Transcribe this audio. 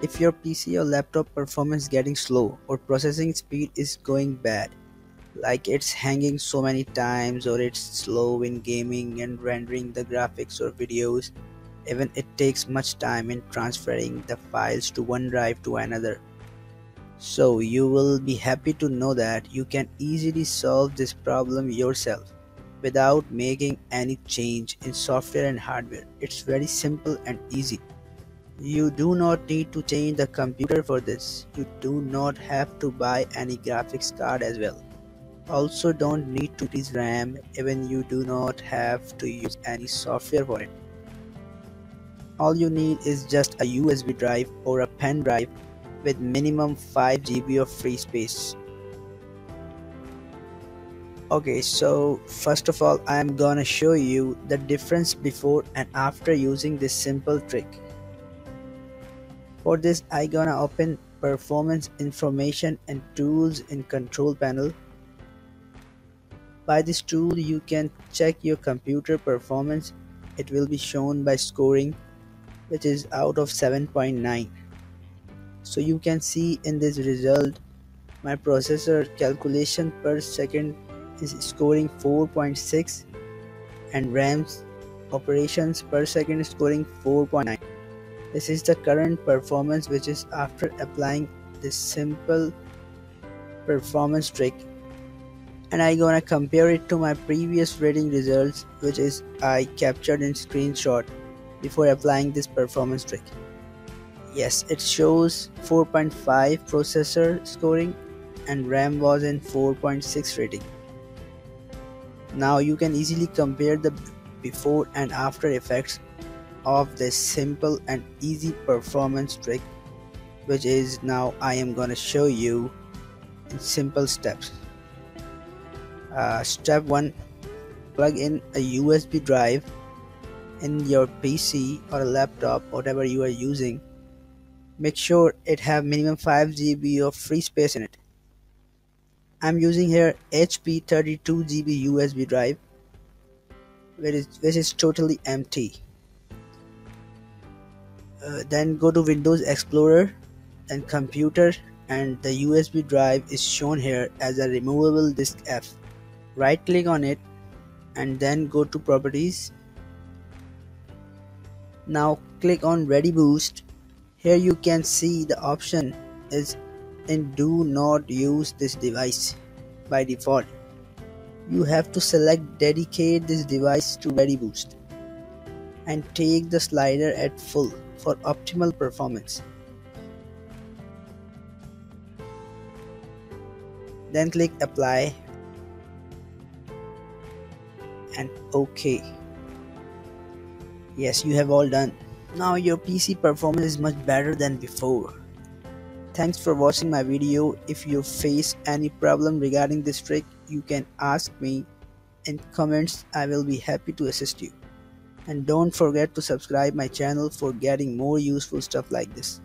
If your PC or laptop performance is getting slow or processing speed is going bad, like it's hanging so many times or it's slow in gaming and rendering the graphics or videos, even it takes much time in transferring the files to one drive to another. So you will be happy to know that you can easily solve this problem yourself without making any change in software and hardware. It's very simple and easy. You do not need to change the computer for this. You do not have to buy any graphics card as well. Also, don't need to use RAM, even you do not have to use any software for it. All you need is just a USB drive or a pen drive with minimum 5 GB of free space. Okay, so first of all, I am gonna show you the difference before and after using this simple trick. For this, I gonna open Performance Information and Tools in Control Panel. By this tool, you can check your computer performance. It will be shown by scoring, which is out of 7.9. So you can see in this result, my processor calculation per second is scoring 4.6 and RAM's operations per second is scoring 4.9. This is the current performance, which is after applying this simple performance trick. And I gonna compare it to my previous rating results, which is I captured in screenshot before applying this performance trick. Yes, it shows 4.5 processor scoring and RAM was in 4.6 rating. Now you can easily compare the before and after effects of this simple and easy performance trick, which is now I am gonna show you in simple steps. Step 1. Plug in a USB drive in your PC or a laptop, whatever you are using. Make sure it have minimum 5 GB of free space in it. I'm using here HP 32 GB USB drive, which is totally empty. Then go to Windows Explorer and Computer, and the USB drive is shown here as a removable disk F. Right click on it and then go to Properties. Now click on ReadyBoost. Here you can see the option is in do not use this device by default. You have to select dedicate this device to ReadyBoost and take the slider at full for optimal performance. Then click apply and OK. Yes, you have all done. Now your PC performance is much better than before. Thanks for watching my video. If you face any problem regarding this trick, you can ask me in comments. I will be happy to assist you. And don't forget to subscribe my channel for getting more useful stuff like this.